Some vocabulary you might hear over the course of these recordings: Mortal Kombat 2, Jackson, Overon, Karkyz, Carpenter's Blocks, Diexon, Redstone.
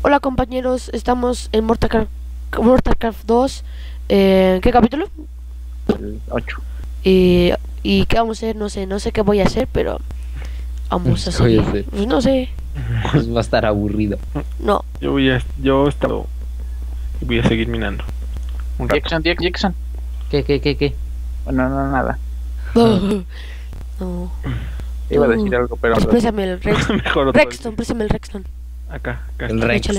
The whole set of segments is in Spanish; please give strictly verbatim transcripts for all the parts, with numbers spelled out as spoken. Hola compañeros, estamos en Mortal Kombat dos. Eh, ¿Qué capítulo? El ocho. Y, y qué vamos a hacer, no sé, no sé qué voy a hacer, pero vamos a hacer. Pues no sé. Pues va a estar aburrido. No. Yo voy a, yo estado, voy a seguir minando. Un rato. Jackson, Jackson. ¿Qué, qué, qué, qué? Bueno, no, nada. No. No. Iba a decir algo, pero... Présame el Rexton. Rexton, présame el Rexton. Acá, acá. El Rexton.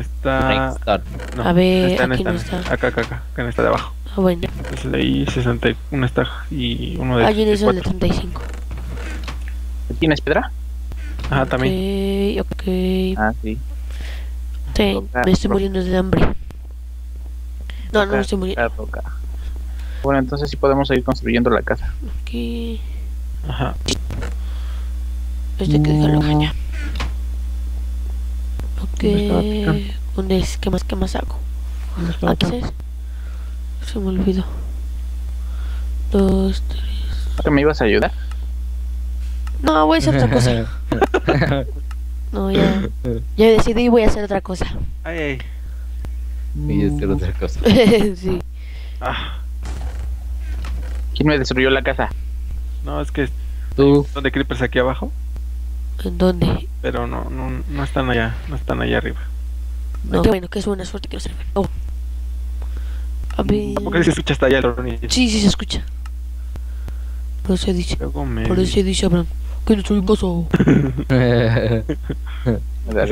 Está... No, a ver, está en aquí esta, no está. Acá, acá, acá. Acá en esta de abajo. Ah, bueno. Es el ahí sesenta y uno una está y uno de... Ah, yo hice el de treinta y cinco. ¿Tienes piedra? Ah, también. Ok, ok. Ah, sí. Sí, me estoy muriendo de hambre. No, no me estoy muriendo. Bueno, entonces sí podemos seguir construyendo la casa. Aquí... Ajá. Este que deja la caña. Ok. ¿Dónde es? ¿Qué más, qué más hago? ¿A qué es? Se me olvidó. Dos, tres. ¿Me ibas a ayudar? No, voy a hacer otra cosa. No, ya. Ya decidí y voy a hacer otra cosa. Ay, ay. Voy a hacer otra cosa. Sí. Ah. ¿Quién me destruyó la casa? No, es que ¿tú? Hay son de creepers aquí abajo. ¿En dónde? Pero no, no, no están allá, no están allá arriba. No, qué bueno, que es buena suerte que no se ven. Oh. A ver... ¿Por qué se escucha hasta allá el hornillo? Sí, sí se escucha. Por eso dice, me... por eso dice Abraham, que no soy un gozo. Esa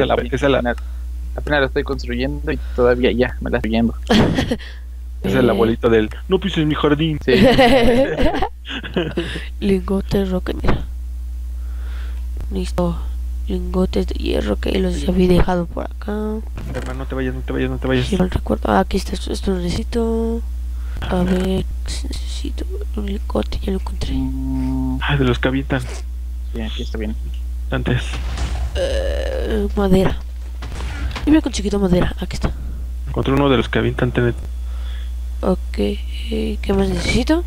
la, esa la... Apenas la estoy construyendo y todavía ya, me la estoy yendo. Es el abuelito del... No pises mi jardín. Sí. Lingotes roca, mira. Listo. Lingotes de hierro que los había dejado por acá. Hermano, no te vayas, no te vayas, no te vayas. Si mal recuerdo. Ah, aquí está, esto, esto lo necesito. A ver, necesito un lingote, ya lo encontré. Ah, de los que habitan. Bien, aquí está bien. Antes. Eh, madera. Y me he conseguido madera, aquí está. Encontré uno de los que habitan tenet. Ok, ¿qué más necesito?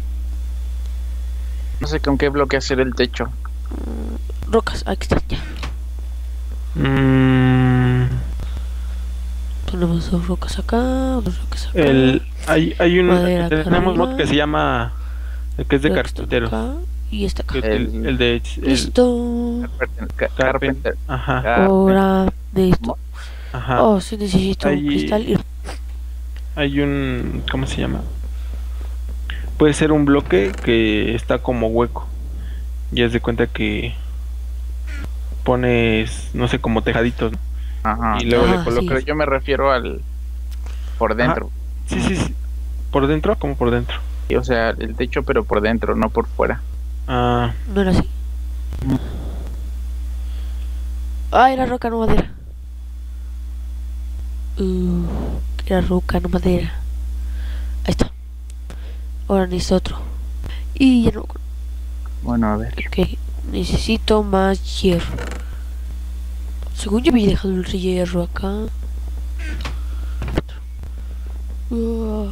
No sé con qué bloque hacer el techo. Mm, rocas, aquí está, ya. Mm. Ponemos dos rocas acá, dos rocas acá. El, hay, hay un madera, tenemos mod que se llama, el que es de carpintero. Y está acá. El, el, el de... El, listo. Carpenter. Carpenter. Ajá. Carpenter. Ahora de esto. Ajá. Oh, sí necesito hay... un cristal y... Hay un... ¿Cómo se llama? Puede ser un bloque que está como hueco. Y haz de cuenta que pones, no sé, como tejaditos. Ajá. Y luego ah, le colocas... Sí. Yo me refiero al... Por dentro. Ajá. Sí, sí, sí. ¿Por dentro? ¿Cómo por dentro? O sea, el techo pero por dentro, no por fuera. Ah. ¿No era así? Ah, era roca, no madera. Uh... Era roca, no madera. Ahí está. Ahora necesito otro. Y ya no. Bueno, a ver. Ok, necesito más hierro. Según yo había dejado el hierro acá. Uh,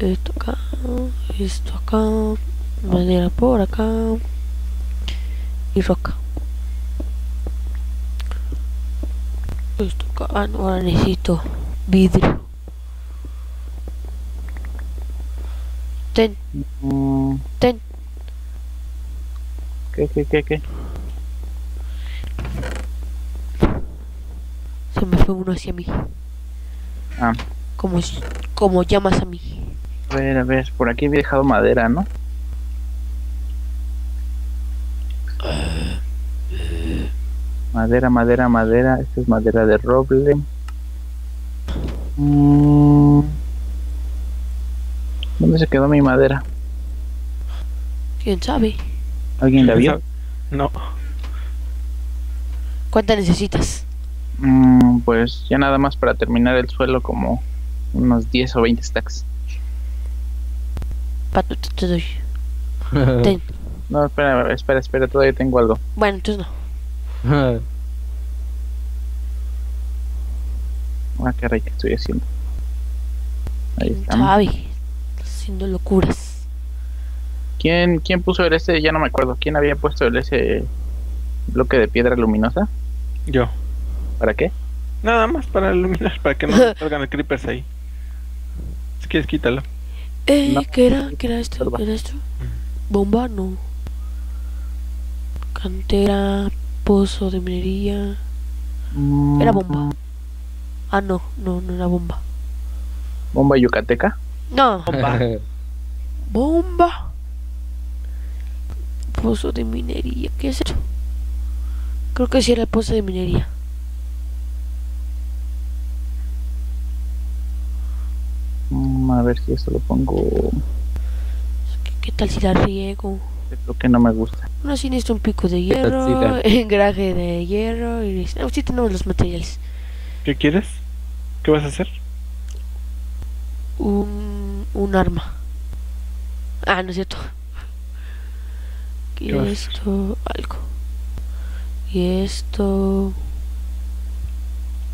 esto acá. Esto acá. Madera por acá. Y roca. Esto acá, ah, no, ahora necesito vidrio. Ten. Ten. ¿Qué, qué, qué, qué? Se me fue uno hacia mí. Ah. Como, como llamas a mí. A ver, a ver, por aquí había dejado madera, ¿no? Madera, madera, madera. Esta es madera de roble. Mm. ¿Dónde se quedó mi madera? ¿Quién sabe? ¿Alguien la vio? No. ¿Cuánta necesitas? Mm, pues ya nada más para terminar el suelo, como unos diez o veinte stacks. Pato, te doy. Ten. No, espera, espera, espera, todavía tengo algo. Bueno, entonces no. Ah, caray, ¿qué estoy haciendo? Ahí estamos. Javi, haciendo locuras. ¿Quién, ¿Quién puso el ese? Ya no me acuerdo. ¿Quién había puesto el ese bloque de piedra luminosa? Yo. ¿Para qué? Nada más para iluminar, para que no salgan creepers ahí. Si quieres, quítalo. Eh, no. ¿Qué era? ¿Qué era esto? ¿Qué era esto? Bomba, no. Cantera, pozo de minería. Era bomba. Ah, no, no, no era bomba. ¿Bomba yucateca? No. Bomba. Bomba. Pozo de minería. ¿Qué es esto? Creo que sí era el pozo de minería. A ver si esto lo pongo. ¿Qué, qué tal si la riego? Es lo que no me gusta. Bueno, sí necesito un pico de hierro, engraje de hierro y... Ah, sí tenemos los materiales. ¿Qué quieres? ¿Qué vas a hacer? Un, un arma. Ah, no es cierto. Y esto... algo. Y esto...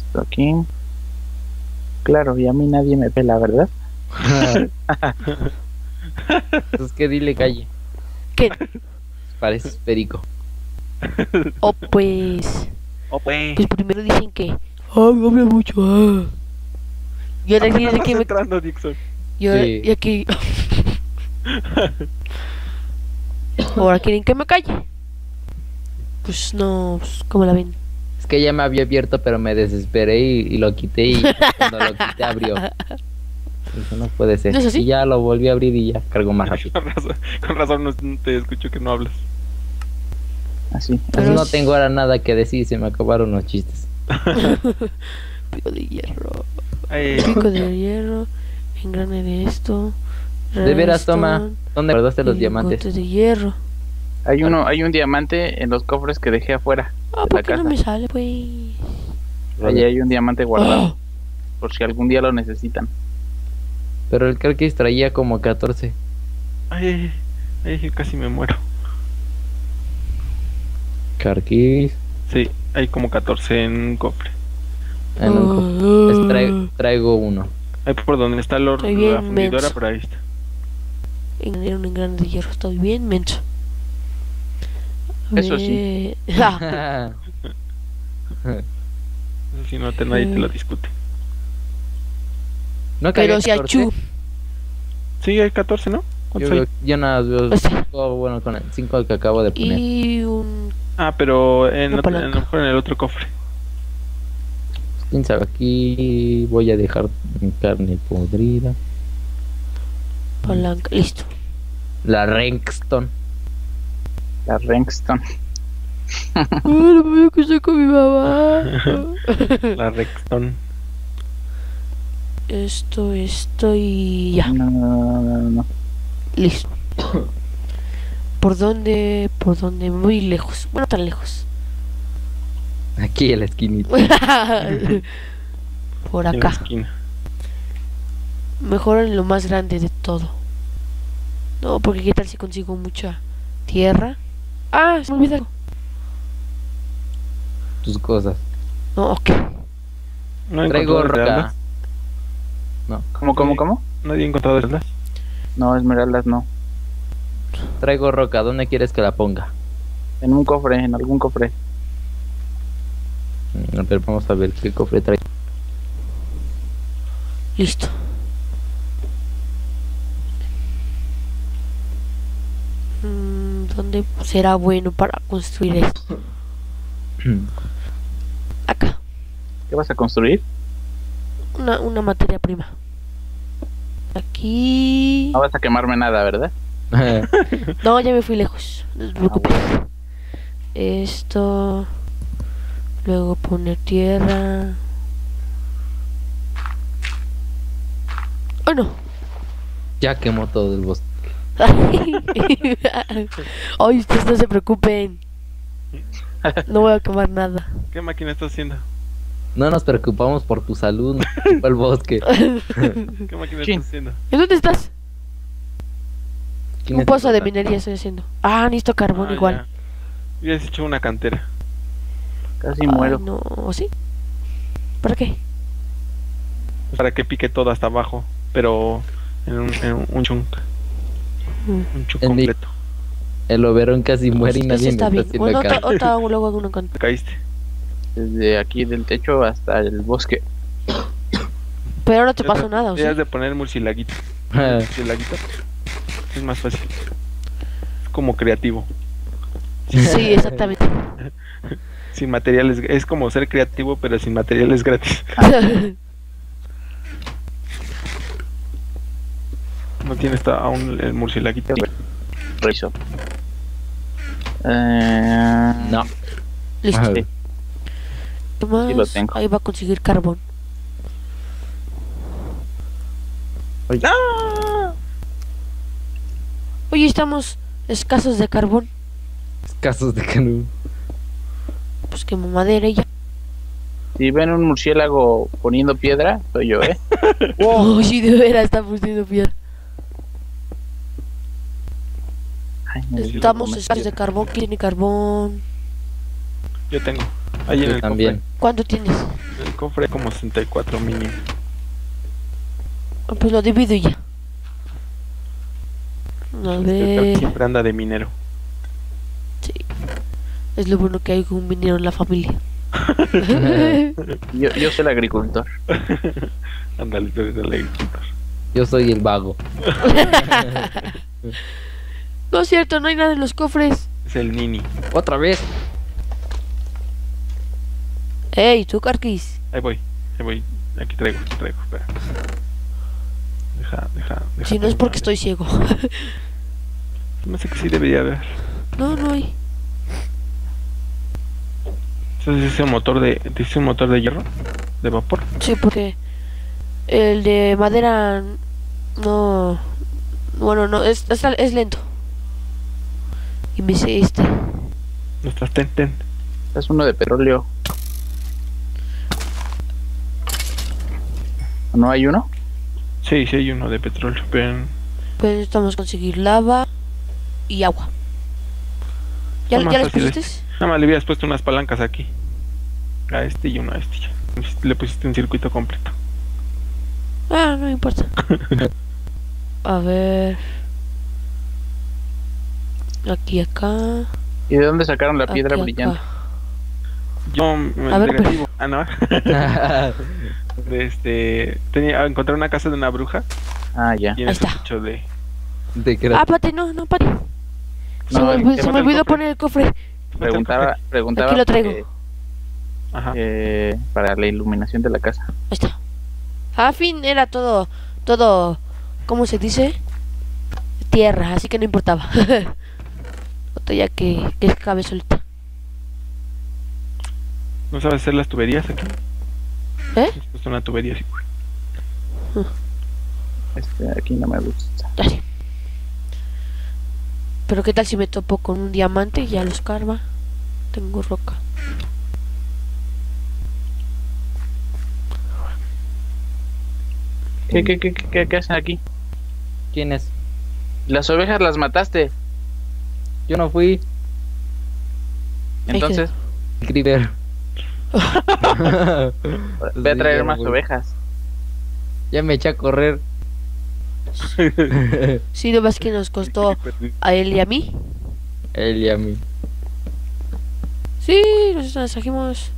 Esto aquí. Claro, y a mí nadie me pela, ¿verdad? Entonces, ¿qué dile calle? ¿Qué? Pareces perico. Oh, pues... Oh, pues... Pues primero dicen que... Oh, me habla mucho, ah. Yo le dije que me... entrando, Dixon. Yo, sí. Y aquí... Ahora quieren que me calle. Pues no, pues, ¿cómo la ven? Es que ya me había abierto, pero me desesperé y, y lo quité, y cuando lo quité abrió. Eso no puede ser. ¿No es así? Y ya lo volví a abrir y ya cargo más rápido. Con razón, con razón no te escucho que no hablas. Así. Pues no tengo ahora nada que decir, se me acabaron los chistes. Pico de hierro. Ay, pico de hierro, engrane de esto. De veras, toma. ¿Dónde guardaste los diamantes? De hierro. Hay uno, hay un diamante en los cofres que dejé afuera. Ah, ¿por qué no me sale, pues? Allí hay un diamante guardado, oh, por si algún día lo necesitan. Pero el Karkyz traía como catorce. Ay, ay, casi me muero. Karkyz. Sí, hay como catorce en un cofre. Ah, en un cofre. Les traigo, traigo uno. Ahí por donde está la, la fundidora, por ahí está. Era un engrane de hierro, estoy bien menso. Eso sí. Eso sí, no te, nadie te lo discute. No, pero si hay chu. Sí, hay catorce, ¿no? Yo, veo, yo nada más veo cinco, bueno, con el cinco que acabo de poner. Y un... Ah, pero en, otro, en, mejor en el otro cofre. ¿Quién sabe? Aquí voy a dejar carne podrida. Palanca, listo. La Rengston. La Rengston. No veo que estoy con mi mamá. La Rengston. Esto, esto y ya. No, no, no, no. Listo. ¿Por dónde? ¿Por dónde? Muy lejos. Bueno, tan lejos. Aquí en la esquinita. Por acá. En la esquina. Mejor en lo más grande de todo. No, porque qué tal si consigo mucha tierra. Ah, se me olvidó algo. Tus cosas. No, ok. No traigo roca. No. ¿Cómo, cómo, cómo? No había encontrado esmeraldas. No, esmeraldas no. Traigo roca, ¿dónde quieres que la ponga? En un cofre, en algún cofre. No, pero vamos a ver qué cofre trae. Listo. ¿Dónde será bueno para construir esto? Acá. ¿Qué vas a construir? Una, una materia prima. Aquí... No vas a quemarme nada, ¿verdad? No, ya me fui lejos. No te preocupes. Esto... Luego poner tierra... ¡Oh, no! Ya quemó todo el bosque. Ay, ustedes no se preocupen. No voy a quemar nada. ¿Qué máquina estás haciendo? No nos preocupamos por tu salud, nos preocupa el bosque. ¿Qué máquina estás haciendo? ¿En dónde estás? Un pozo de minería estoy haciendo. Ah, necesito carbón ah, igual. Ya. Hubieras hecho una cantera. Casi muero. Ay, no, ¿sí? ¿Para qué? Para que pique todo hasta abajo, pero en un, en un chunk. Un chunk completo. El Overon casi muere y nadie me está haciendo caso. Caíste. desde aquí del techo hasta el bosque. Pero no te pasó nada, ¿o sí? Debes de poner el murcielaguito. El murcielaguito es más fácil. Es como creativo. Sí, exactamente. Sin materiales, es como ser creativo, pero sin materiales gratis. No tiene esta, aún el murcielaguito. Reviso. Eh, no. Listo. Sí. Sí lo tengo. Ahí va a conseguir carbón. Oye. ¡Ah! Oye, estamos escasos de carbón. Escasos de carbón. Pues quemo madera y ya. Si ven un murciélago poniendo piedra, soy yo, ¿eh? ¡Wow! Oh, sí, de veras está poniendo piedra. Ay, no, estamos escasos de carbón. ¿Quién tiene carbón? Yo tengo. Ahí en el también. Cofre. ¿Cuánto tienes? El cofre como sesenta y cuatro mínimo. Pues lo divido ya. A ver. Siempre anda de minero. Sí. Es lo bueno que hay un minero en la familia. yo, yo soy el agricultor. Ándale, tú eres el agricultor. Yo soy el vago. No es cierto, no hay nada en los cofres. Es el nini. Otra vez. Ey, tú, Karkyz. Ahí voy, ahí voy. Aquí traigo, aquí traigo. Espera. Deja, deja, deja. Si no es porque estoy ciego. No sé que sí debería haber. No, no hay. Entonces es ese motor de, es un motor de hierro, de vapor. Sí, porque el de madera no, bueno, no es, es, es lento. Y me hice este. No estás ten ten. Es uno de petróleo. ¿No hay uno? Sí, sí hay uno de petróleo, pero... Pues necesitamos conseguir lava y agua. ¿Ya, ¿ya las pusiste? Este. Nada más le habías puesto unas palancas aquí. A este y uno a este. Le pusiste un circuito completo. Ah, no me importa. A ver... Aquí, acá... ¿Y de dónde sacaron la piedra aquí, brillante? Acá. Yo me... A ver, pero... Ah, no. De este tenía encontré una casa de una bruja. Ah, ya. Ahí está. De... De ah, Pati, no, no, Pati. Se no, me, se me olvidó poner el cofre. Preguntaba, preguntaba. Aquí lo traigo. Eh, Ajá. Eh, para la iluminación de la casa. Ahí está. A fin era todo, todo, ¿cómo se dice? Tierra, así que no importaba. Otra ya que, que cabe solita. ¿No sabes hacer las tuberías aquí? ¿Eh? Es una tubería así. Uh. Este aquí no me gusta. Dale. Pero qué tal si me topo con un diamante y ya los carva. Tengo roca. ¿Qué, qué, qué, qué, qué hacen aquí? ¿Quién es? Las ovejas las mataste. Yo no fui. Entonces. El criver. Voy a traer más ovejas. Ya me eché a correr. Sí, lo más que nos costó a él y a mí. Él y a mí. Sí, nos trajimos.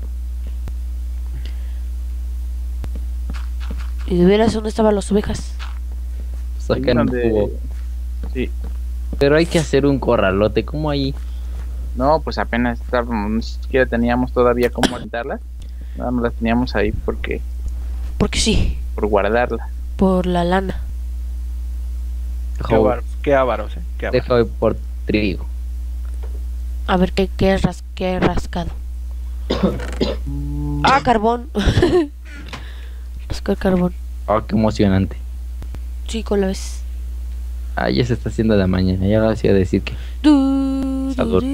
¿Y de veras dónde estaban las ovejas? Sacan jugo. Sí. Pero hay que hacer un corralote, ¿cómo ahí? No, pues apenas estábamos, ni siquiera teníamos todavía cómo alimentarlas. Nada más las teníamos ahí porque... Porque sí. Por guardarlas. Por la lana. Qué ávaros, qué ávaros, eh. Qué ávaros. Deja hoy por trigo. A ver, ¿qué, qué, ras, qué rascado? ¡Ah, carbón! Rascó el carbón. ¡Ah, oh, qué emocionante! Chico, lo ves. Ah, ya se está haciendo la mañana, ya lo hacía decir que... Du, du, du,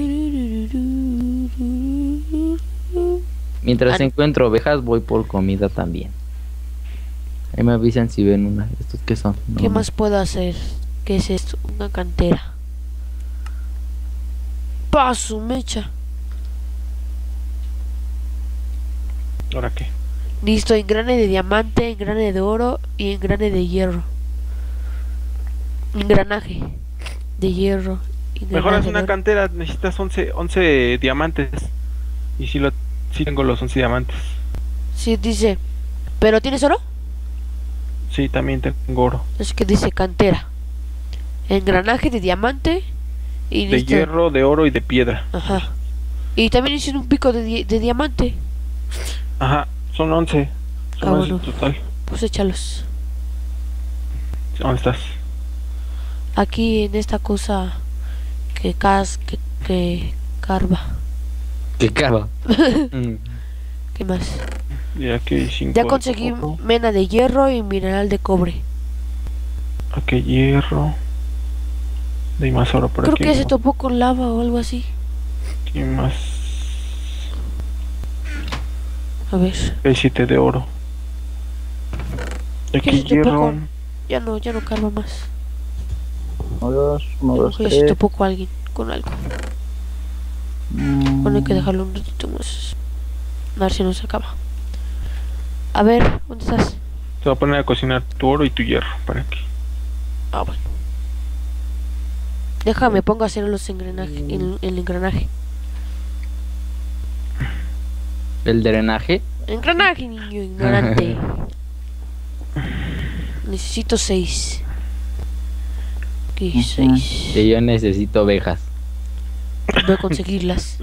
Mientras ah, encuentro ovejas voy por comida también. Ahí me avisan si ven una. ¿Estos qué son? No, ¿qué más puedo hacer? ¿Qué es esto? Una cantera. Paso, mecha. ¿Ahora qué? Listo, engrane de diamante, engrane de oro y engrane de hierro. Engranaje de hierro. Mejoras una cantera, necesitas once diamantes. Y si lo Sí, tengo los once diamantes. Sí, dice. ¿Pero tienes oro? Sí, también tengo oro. Es que dice cantera. Engranaje de diamante y de listo. Hierro, de oro y de piedra. Ajá. Y también hiciste un pico de, di de diamante. Ajá, son once. Son ah, once bueno. En total. Pues échalos. ¿Dónde estás? Aquí en esta cosa que cas que, que carva. Que carva. mm. ¿Qué más? Ya, que ya conseguí mena de hierro y mineral de cobre. Ok, hierro. De más oro por Creo aquí. Creo que se topó con lava o algo así. ¿Qué más? A ver. El siete de oro. Aquí hierro. Con... Ya no, ya no cargo más. Uno, dos, uno, dos, tres. Se topó con alguien, con algo. Mm. Bueno, hay que dejarlo un ratito más. A ver si no se acaba. A ver, ¿dónde estás? Te voy a poner a cocinar tu oro y tu hierro para aquí. Ah, bueno. Déjame, pongo a hacer los engranajes, el, el engranaje. ¿El drenaje? Engranaje, niño ignorante. Necesito seis. Aquí, seis. Y yo necesito ovejas. Voy a conseguirlas.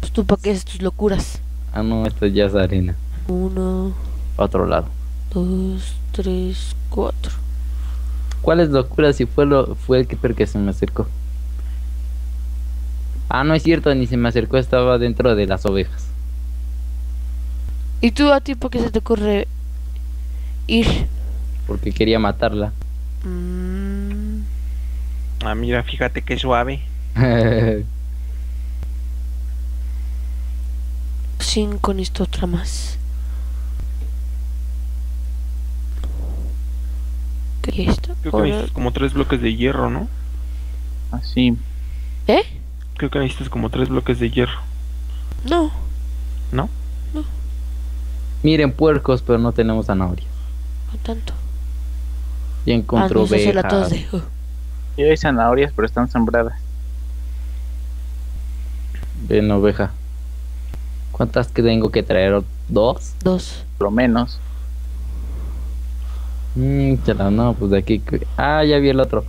Pues tú, ¿para qué haces tus locuras? Ah, no, esto ya es arena. Uno. Otro lado. Dos, tres, cuatro. ¿Cuál es locura si fue, lo, fue el creeper que se me acercó? Ah, no es cierto, ni se me acercó, estaba dentro de las ovejas. ¿Y tú a ti por qué se te ocurre ir? Porque quería matarla. Mm. Ah, mira, fíjate qué suave. Cinco, necesito otra más. ¿Qué es esto? Creo que necesitas como tres bloques de hierro, ¿no? Así. ¿Eh? Creo que necesitas como tres bloques de hierro. No. ¿No? No. Miren, puercos, pero no tenemos zanahoria. No tanto. Y encontró ovejas. Yo hay zanahorias, pero están sembradas. Ven, oveja. ¿Cuántas que tengo que traer? ¿Dos? Dos. Por lo menos. Mmm, chala, no, pues de aquí. Ah, ya vi el otro.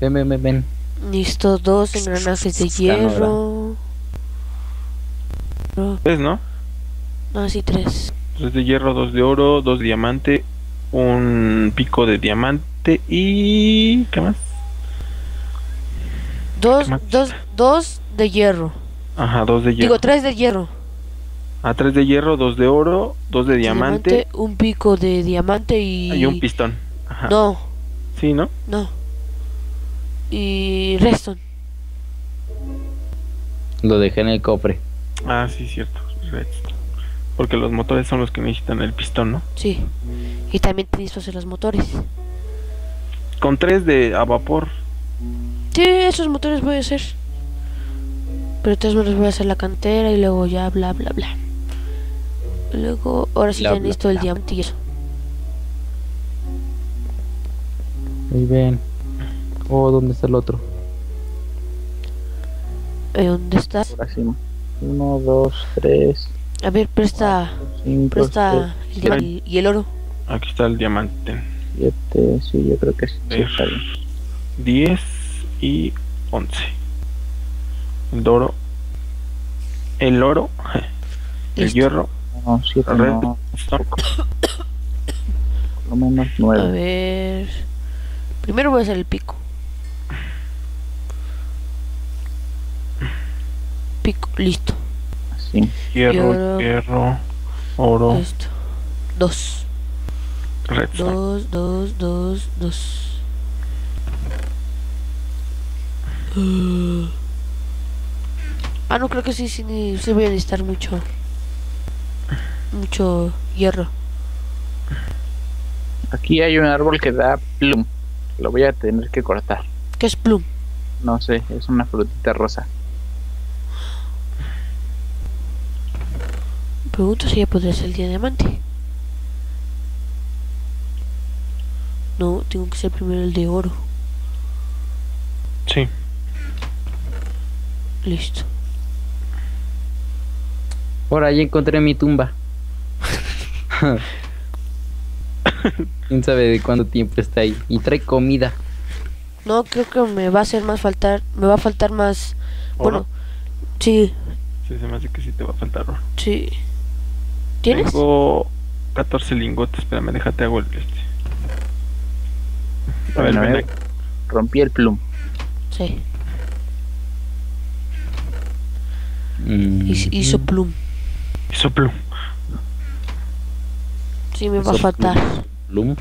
Ven, ven, ven, ven. Listo, dos engranajes de hierro. No. ¿Tres, no? No, sí, tres. Tres de hierro, dos de oro, dos de diamante, un pico de diamante y... ¿qué más? Dos, ¿Qué más? dos, dos de hierro. Ajá, dos de hierro. Digo, tres de hierro. A tres de hierro, dos de oro, dos de diamante, diamante un pico de diamante y... y un pistón. Ajá. No. ¿Sí, no? No. Y... redstone. Lo dejé en el cofre. Ah, sí, cierto. Redstone. Porque los motores son los que necesitan el pistón, ¿no? Sí. Y también tienes que hacer los motores. Con tres de a vapor. Sí, esos motores voy a hacer. Pero entonces me los voy a hacer la cantera y luego ya bla bla bla. Luego, ahora sí bla, ya listo el diamante y eso. Ahí ven. Oh, ¿dónde está el otro? ¿Eh, ¿Dónde estás? Uno, dos, tres. A ver, presta. Cinco, presta el diamante y el oro. Aquí está el diamante. Siete, sí, yo creo que sí. Está bien. Diez y once. El oro. El oro. El Listo. hierro. No, siete, red, no. Lo menos nueve. A ver. Primero voy a hacer el pico. Pico. Listo. Así. Hierro, hierro, hierro, oro. Listo. Dos. Red, dos, dos, dos, dos. Uh. Ah, no, creo que sí, sí, sí voy a necesitar mucho Mucho hierro. Aquí hay un árbol que da plum. Lo voy a tener que cortar. ¿Qué es plum? No sé, es una frutita rosa. Pregunto si ya podría ser el diamante. No, tengo que ser primero el de oro. Sí. Listo. Por ahí encontré mi tumba. ¿Quién sabe de cuánto tiempo está ahí? Y trae comida. No, creo que me va a hacer más faltar... Me va a faltar más... Bueno, sí. Sí, se me hace que sí te va a faltar oro. Sí. ¿Tienes? Tengo catorce lingotes, espérame, déjate, hago el este. A bueno, ver, ven, eh. Rompí el plum. Sí. Mm. Hizo plum. Hizo plum. Sí, me va a faltar. ¿Plum?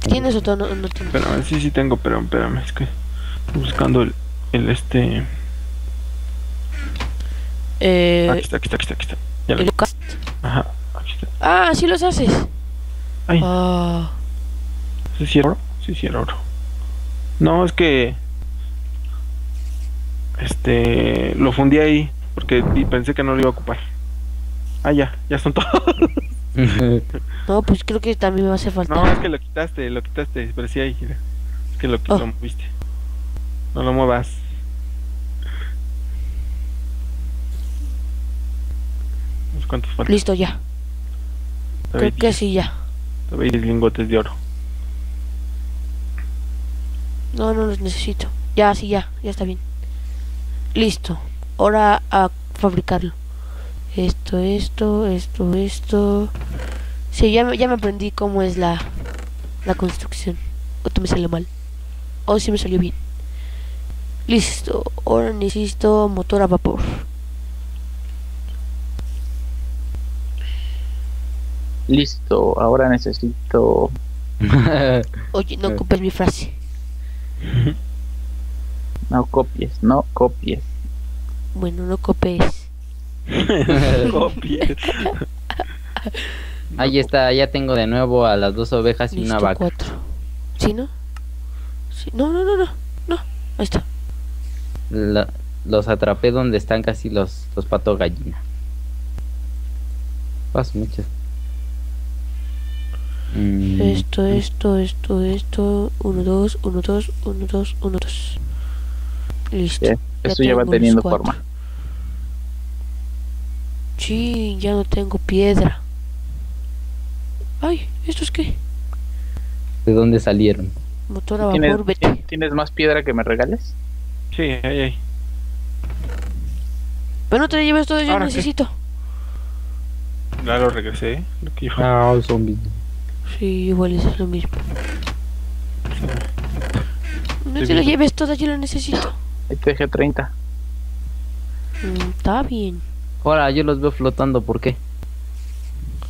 ¿Tienes o no, no tienes? Espérame, sí, sí tengo, pero espérame, es que estoy buscando el, el este... Eh... Aquí está, aquí está, aquí está, aquí está. Ya ¿El cast? Ajá, aquí está. Ah, sí los haces. Ay. Oh. ¿Sí, sí era oro? Sí, sí era oro. No, es que... Este... Lo fundí ahí, porque pensé que no lo iba a ocupar. Ah, ya, ya son todos. No, pues creo que también me va a hacer falta. No, es que lo quitaste, lo quitaste, pero sí hay. Es que lo quitó, oh. ¿Viste? No lo muevas. ¿Cuántos faltan? Listo, ya. Creo que sí, ya. Todavía hay lingotes de oro. No, no los necesito. Ya, sí, ya, ya está bien. Listo. Ahora a fabricarlo. Esto, esto, esto, esto. Sí, ya, ya me aprendí cómo es la, la construcción. Esto me salió mal. O sí me salió bien. Listo. Ahora necesito motor a vapor. Listo, ahora necesito... Oye, no copies mi frase. No copies, no copies. Bueno, no copies. Copies. Ahí está, ya tengo de nuevo a las dos ovejas y una vaca. Cuatro. ¿Sí, no? ¿Sí? No, no, no, no, no, ahí está. La, los atrapé donde están casi los, los patos gallina. Paso muchas. Esto, esto, esto, esto, uno, dos, uno, dos, uno, dos, uno, dos. Listo. ¿Eh? Eso ya, ya va teniendo forma. Sí, ya no tengo piedra. Ay, ¿esto es qué? ¿De dónde salieron? Motor a vapor, vete. ¿Tienes más piedra que me regales? Sí, ahí, ahí. Pero no te lleves todo, yo necesito. Ya lo regresé. Lo que yo... Ah, zombies. Sí, igual es lo mismo. No te lo lleves toda, yo lo necesito. Ahí te dejé treinta. Mm, está bien. Ahora yo los veo flotando, ¿por qué?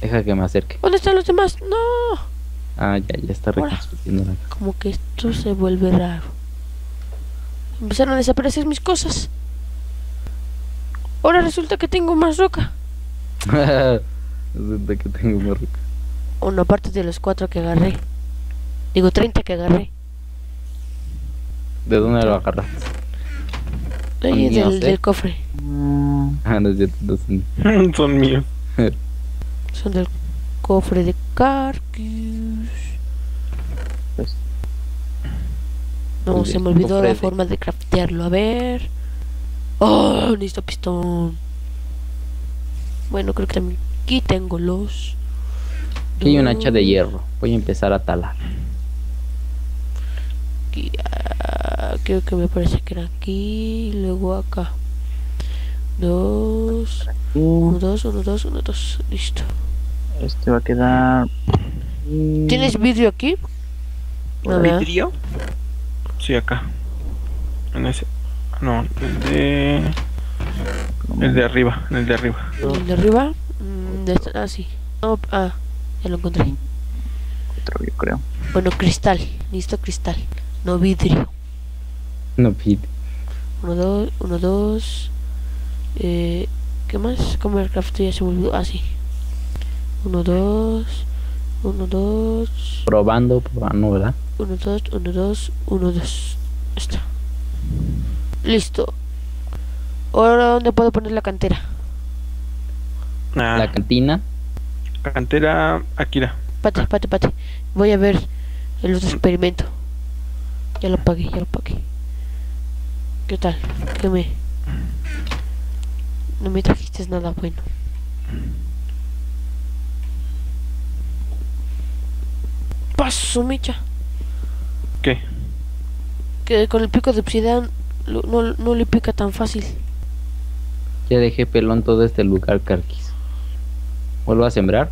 Deja que me acerque. ¿Dónde están los demás? ¡No! Ah, ya, ya está reconstruyendo la casa. Como que esto se vuelve raro. Empezaron a desaparecer mis cosas. Ahora resulta que tengo más roca. Resulta que tengo más roca. Una parte de los cuatro que agarré. Digo, treinta que agarré. ¿De dónde lo agarraste? De ahí, del, ¿eh? Del cofre. Ah, no, yo, no son... son míos. Son del cofre de Karkyz. Pues... No, se me olvidó la de... forma de craftearlo. A ver. Oh, listo, pistón. Bueno, creo que también aquí tengo los... Aquí hay un hacha de hierro. Voy a empezar a talar. Aquí, ah, creo que me parece que era aquí. Y luego acá. Dos. Uno, dos, uno, dos, uno, dos. Listo. Este va a quedar. ¿Tienes vidrio aquí? No, ¿vidrio? Sí, acá. En ese. No, el de. El de arriba. El de arriba. ¿El de arriba? De esta... Ah, sí. No, ah. Ya lo encontré. Otro, yo creo. Bueno, cristal. Listo, cristal. No vidrio. No vidrio. Uno, dos, uno, dos. Eh, ¿Qué más? Como el craft ya se volvió así. Uno, dos. Uno, dos. Probando, probando, ¿verdad? Uno, dos, uno, dos, uno, dos. Está. Listo. Ahora, ¿dónde puedo poner la cantera? Ah. La cantina. Cantera Akira. Pate, pate, pate. Voy a ver el otro experimento. Ya lo pagué, ya lo pagué. ¿Qué tal? ¿Qué me? No me trajiste nada bueno. Paso, mecha. ¿Qué? Que con el pico de obsidian no, no, no le pica tan fácil. Ya dejé pelón todo este lugar, Karkyz. ¿Vuelvo a sembrar?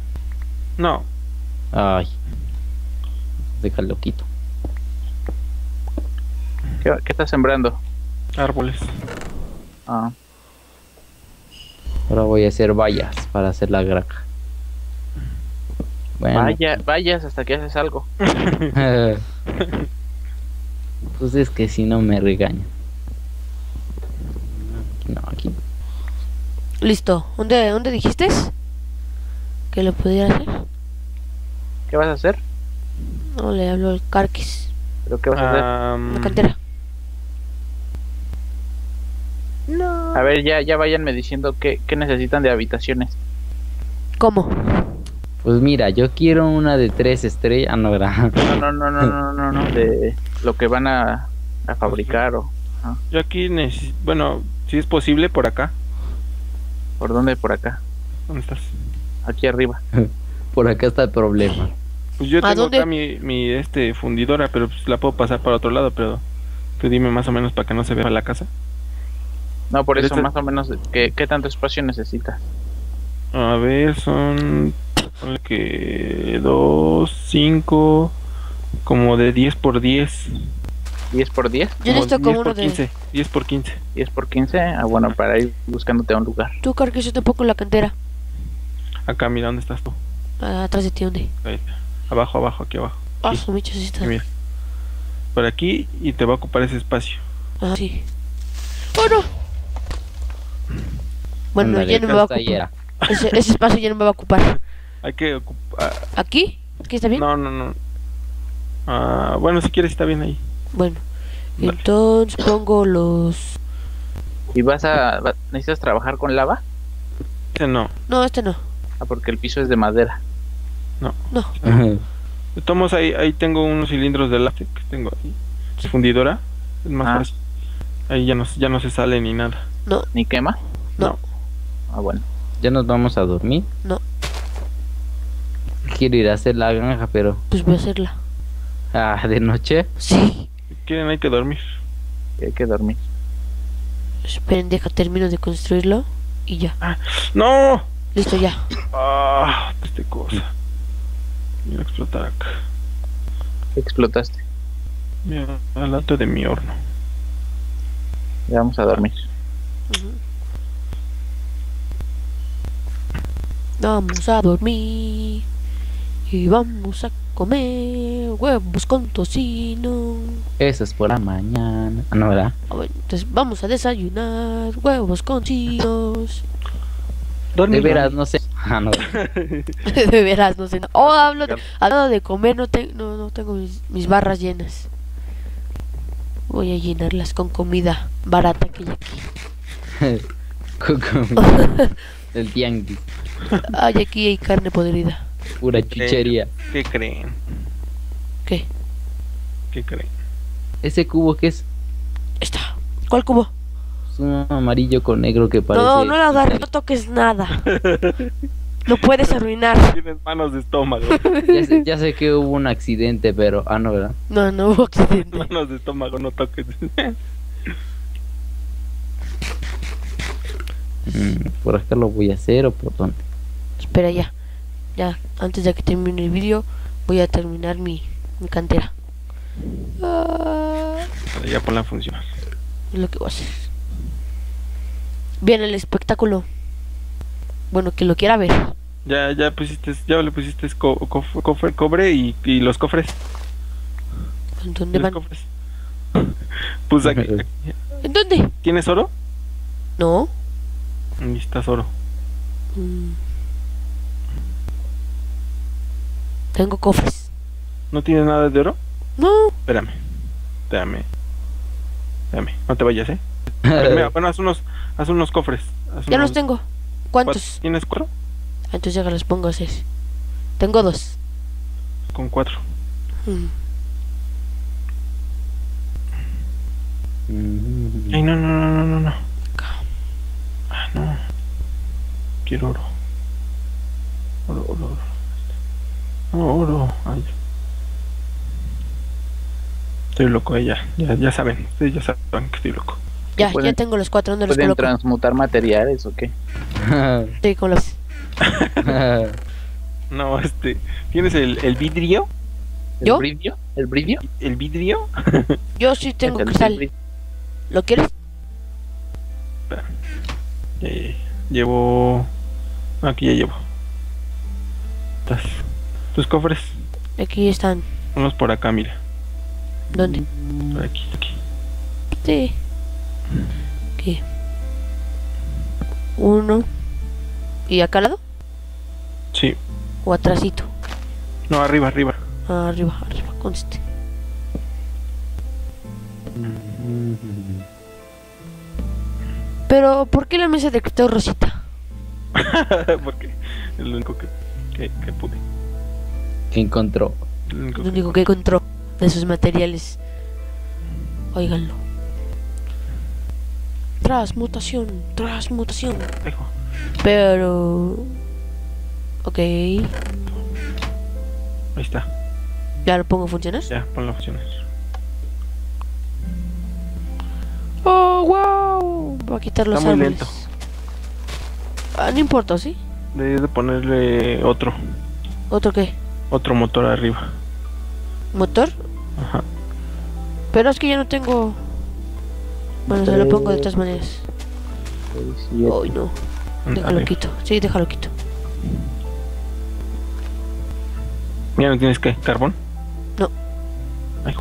No. Ay. Déjalo quito. ¿Qué, qué estás sembrando? Árboles. Ah. Ahora voy a hacer vallas para hacer la granja. Bueno. Vaya, vallas hasta que haces algo. Pues es que si no me regañan. No, aquí. Listo. ¿Dónde, dónde dijiste que lo pudiera hacer? ¿Qué vas a hacer? No le hablo al Karkyz. ¿Pero qué vas a hacer? Um... Una cantera. No. A ver, ya, ya váyanme diciendo qué, qué necesitan de habitaciones. ¿Cómo? Pues mira, yo quiero una de tres estrellas. Ah, no, ¿verdad? No, no, no, no, no, no, no, de lo que van a, a fabricar o... ¿no? Yo aquí necesito, bueno, si es posible, por acá. ¿Por dónde? Por acá. ¿Dónde estás? Aquí arriba. Por acá está el problema. Pues yo tengo acá mi, mi este, fundidora, pero pues la puedo pasar para otro lado, pero tú dime más o menos para que no se vea la casa. No, por pero eso este... más o menos, ¿qué, qué tanto espacio necesitas? A ver, son... que... dos, cinco... como de diez por diez. ¿diez por diez? Yo necesito como uno de... quince. diez por quince. diez por quince, ah bueno, para ir buscándote a un lugar. Tú, Karkyz, yo te pongo la cantera. Acá, mira, ¿dónde estás tú? Ah, atrás de ti, ¿dónde? Ahí. Abajo, abajo, aquí abajo. Ah, su micho, sí está. Mira. Por aquí, y te va a ocupar ese espacio. Ah, sí. ¡Oh, no! Bueno, andale, ya no me va a ocupar. Ese, ese espacio ya no me va a ocupar. Hay que ocupar. ¿Aquí? ¿Aquí está bien? No, no, no. Ah, bueno, si quieres está bien ahí. Bueno, dale. Entonces pongo los... ¿Y vas a... Va, necesitas trabajar con lava? Este no. No, este no. Ah, porque el piso es de madera. No. No. De todos ahí, ahí tengo unos cilindros de látex que tengo ahí. Sí. Fundidora. Es más ah. fácil. Ahí ya no, ya no se sale ni nada. No. ¿Ni quema? No. no. Ah, bueno. ¿Ya nos vamos a dormir? No. Quiero ir a hacer la granja, pero... Pues voy a hacerla. Ah, ¿de noche? Sí. Quieren, hay que dormir. Hay que dormir. Esperen, deja, termino de construirlo y ya. Ah, ¡no! Listo, ya. Ah, esta cosa. Voy a explotar acá. ¿Qué explotaste? Mira, al lado de mi horno. Ya vamos a dormir. Uh-huh. Vamos a dormir y vamos a comer huevos con tocino. Eso es por la mañana. Ah, no, ¿verdad? A ver, entonces vamos a desayunar huevos con chinos. De veras, no sé. Ah, no. De veras, no sé. Oh, hablo de, hablo de comer, no, te, no, no tengo mis, mis barras llenas. Voy a llenarlas con comida barata que hay aquí. Con comida. El tianguis. Ay, aquí hay carne podrida. Pura chuchería. ¿Qué creen? ¿Qué? ¿Qué creen? ¿Ese cubo qué es? Está. ¿Cuál cubo? Es un amarillo con negro que parece... No, no lo agarres, no toques nada. Lo puedes arruinar. Tienes manos de estómago. Ya sé, ya sé que hubo un accidente, pero... Ah, no, ¿verdad? No, no hubo accidente. Manos de estómago, no toques. Por acá lo voy a hacer o por dónde. Espera, ya. Ya, antes de que termine el vídeo, voy a terminar mi, mi cantera. Ah, ya ponla a funcionar. Es lo que voy a hacer. Bien, el espectáculo. Bueno, que lo quiera ver. Ya, ya pusiste, ya le pusiste co cof cof cobre y, y los cofres. ¿Dónde van? Cofres. Pues aquí, aquí. ¿En dónde? ¿Tienes oro? No. Necesitas oro. Mm. Tengo cofres. ¿No tienes nada de oro? No. Espérame. Espérame. Espérame. No te vayas, ¿eh? Espérame, bueno, haz unos, haz unos cofres. Haz ya unos... los tengo. ¿Cuántos? ¿Cuatro? ¿Tienes cuatro? Entonces ya los pongo seis. Tengo dos. Con cuatro. Mm. Ay, no, no, no, no, no. no. No. Quiero oro. Oro, oro, oro. No, oro. Ay. Estoy loco, eh, ya. ya. Ya saben. Ustedes ya saben que estoy loco. Ya, ya tengo los cuatro. ¿Dónde los coloco? ¿Pueden transmutar materiales o qué? Sí, con los... No, este... ¿Tienes el, el vidrio? ¿El ¿Yo? Vidrio? ¿El vidrio? ¿El vidrio? Yo sí tengo cristal. ¿Lo quieres? Eh, llevo... Aquí ya llevo. ¿Tus cofres? Aquí están. Unos por acá, mira. ¿Dónde? Por aquí, aquí. Sí. Aquí. Uno. ¿Y acá al lado? Sí. ¿O atrasito? No, arriba, arriba. Ah, arriba, arriba, con este. Pero, ¿por qué la mesa de cristal rosita? Porque es lo único que, que, que pude. Que encontró. Lo único, lo único que, que encontró de sus materiales. Óiganlo. Transmutación, transmutación. Dejo. Pero... Ok. Ahí está. ¿Ya lo pongo a funcionar? Ya, ponlo a funcionar. ¡Oh, wow! Voy a quitar los árboles. Está muy lento. Ah, no importa, ¿sí? Debes de ponerle otro. ¿Otro qué? Otro motor arriba. ¿Motor? Ajá. Pero es que ya no tengo... Bueno, se lo pongo de todas maneras. Ay, no. Déjalo quito. Sí, déjalo quito. Mira, ¿no tienes qué? ¿Carbón? No. Ay.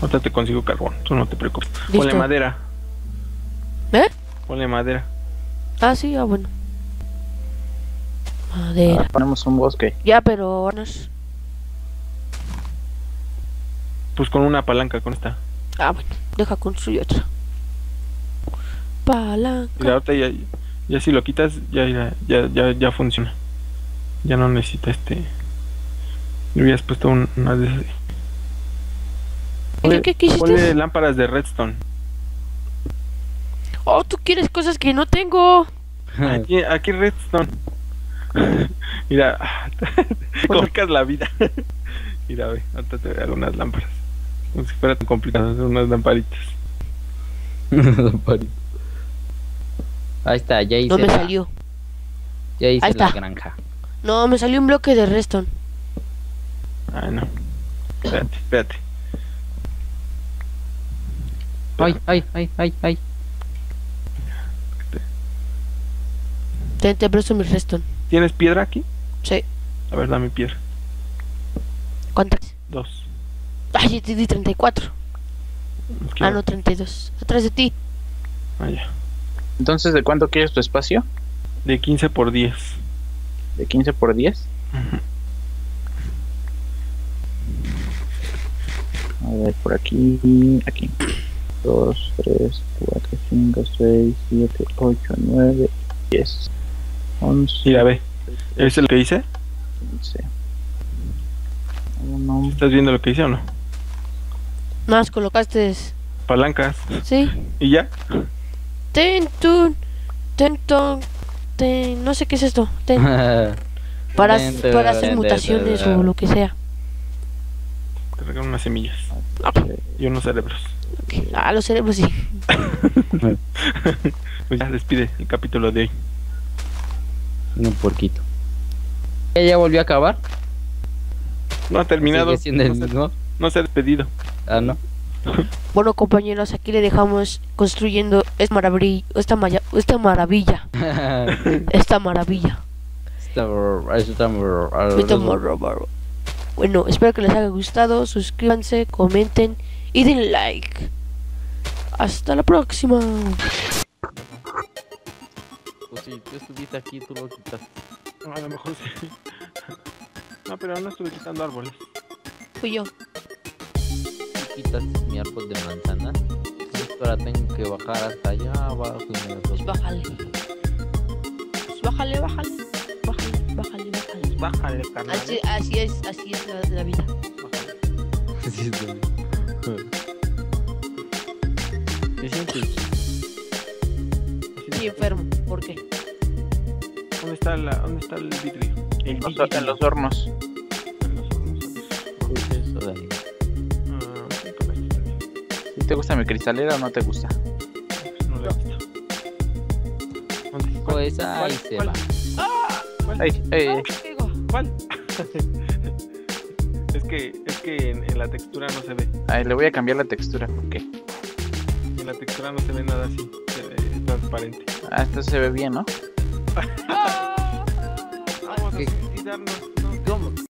Ahorita te consigo carbón, tú no te preocupes. ¿Listo? Ponle madera. ¿Eh? Ponle madera. Ah, sí, ah, bueno. Madera. Ahora ponemos un bosque. Ya, pero... Pues con una palanca, con esta. Ah, bueno, deja construir otra. Palanca. Y ahorita ya... Ya si lo quitas, ya ya, ya, ya ya funciona. Ya no necesita este... Yo hubieras puesto un, una de esas. ¿Qué, qué, qué hiciste? Ponle lámparas de redstone. Oh, tú quieres cosas que no tengo. Aquí, aquí redstone. Mira, complicas la vida. Mira, ve, ahorita te voy a dar unas lámparas. Como si fuera tan complicado, son unas lamparitas. Unas lamparitas. Ahí está, ya hice. No me la... salió. Ya hice. Ahí está. La granja. No, me salió un bloque de redstone. Ah, no. Espérate, espérate. Ay, ay, ay, ay, ay. Te, te presto mi redstone. ¿Tienes piedra aquí? Sí. A ver, dame piedra. ¿Cuántas? Dos. Ay, te di treinta y cuatro. Ah, no, treinta y dos. Atrás de ti. Ah, ya. Entonces, ¿de cuánto quieres tu espacio? De quince por diez. ¿De quince por diez? Uh-huh. A ver, por aquí, aquí. dos, tres, cuatro, cinco, seis, siete, ocho, nueve, diez, once. Mira, ve. ¿Es lo que hice? quince. Uno. ¿Estás viendo lo que hice o no? Más colocaste... Palancas. Sí. ¿Y ya? Ten, tun, ten, ton, ten, no sé qué es esto. Ten. Para, para hacer mutaciones o lo que sea. Te regalan unas semillas. Okay. Y unos cerebros. Okay. Ah, los cerebros sí. Pues ya despide el capítulo de hoy. Un porquito. ¿Ya volvió a acabar? No ha terminado. El, no, no se ha despedido. Ah, no. Bueno, compañeros, aquí le dejamos construyendo esta maravilla, esta, maya, esta maravilla, esta maravilla. Bueno, espero que les haya gustado, suscríbanse, comenten y den like. Hasta la próxima. Pues si tú estuviste aquí, tú lo quitaste. A lo mejor sí. No, pero no estuve quitando árboles. Fui yo. Quitaste mi árbol de manzana. Ahora tengo que bajar hasta allá abajo y me lo pues bájale. Pues bájale, bájale. Bájale, bájale, bájale. Pues bájale, carnal. Así, así es, así es la, la vida. Bájale. Así es la vida. estoy enfermo. ¿Por qué? ¿Dónde está, la, dónde está el vitrio? En, el los, en los hornos. En los hornos. ¿Qué es eso, Dani? Ah, ¿sí te gusta mi cristalera o no te gusta? Pues no le gusta. ¿Dónde? Pues ahí se va. ¡Ah! ¿Cuál? Ay, ay, ay. ¿Cuál? Es que, es que en, en la textura no se ve. Ay, le voy a cambiar la textura, ¿por qué? En la textura no se ve nada así, se ve transparente. Ah, esto se ve bien, ¿no? Vamos a suicidarnos.